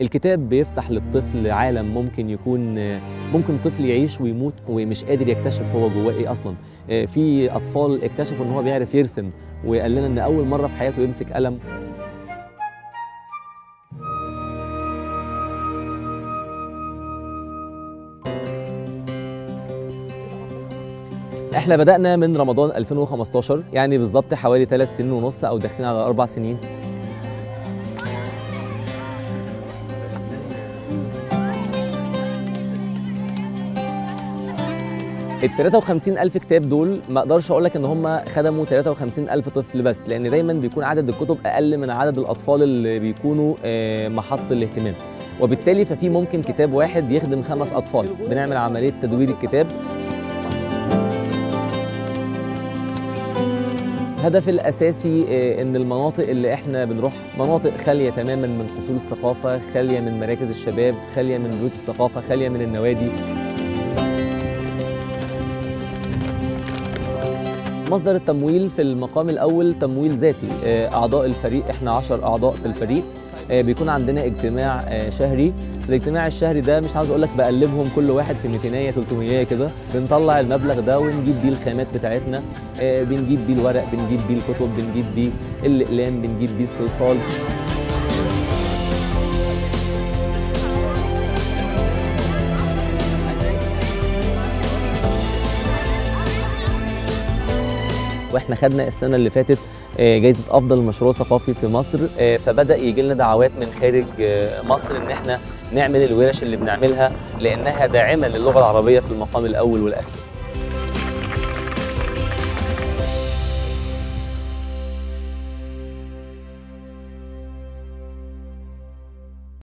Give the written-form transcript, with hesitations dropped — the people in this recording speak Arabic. الكتاب بيفتح للطفل عالم ممكن طفل يعيش ويموت ومش قادر يكتشف هو جواه ايه اصلا. في اطفال اكتشفوا ان هو بيعرف يرسم، وقال لنا ان اول مره في حياته يمسك قلم. احنا بدأنا من رمضان 2015، يعني بالظبط حوالي 3 سنين ونص او داخلين على 4 سنين. ال 53,000 كتاب دول ما اقدرش اقول لك ان هم خدموا 53,000 طفل بس، لان دايما بيكون عدد الكتب اقل من عدد الاطفال اللي بيكونوا محط الاهتمام، وبالتالي ففي ممكن كتاب واحد يخدم 5 أطفال. بنعمل عملية تدوير الكتاب. الهدف الأساسي إن المناطق اللي إحنا بنروح مناطق خالية تماماً من قصور الثقافة، خالية من مراكز الشباب، خالية من بيوت الثقافة، خالية من النوادي. مصدر التمويل في المقام الأول تمويل ذاتي. أعضاء الفريق، إحنا 10 أعضاء في الفريق، بيكون عندنا اجتماع شهري. الاجتماع الشهري ده مش عاوز اقول لك بقلبهم كل واحد في 200 300 كده، بنطلع المبلغ ده ونجيب بيه الخامات بتاعتنا، بنجيب بيه الورق، بنجيب بيه الكتب، بنجيب بيه الاقلام، بنجيب بيه الصلصال. واحنا خدنا السنه اللي فاتت جايزة أفضل مشروع ثقافي في مصر، فبدأ يجي لنا دعوات من خارج مصر إن إحنا نعمل الورش اللي بنعملها، لأنها داعمة للغة العربية في المقام الأول والأخير.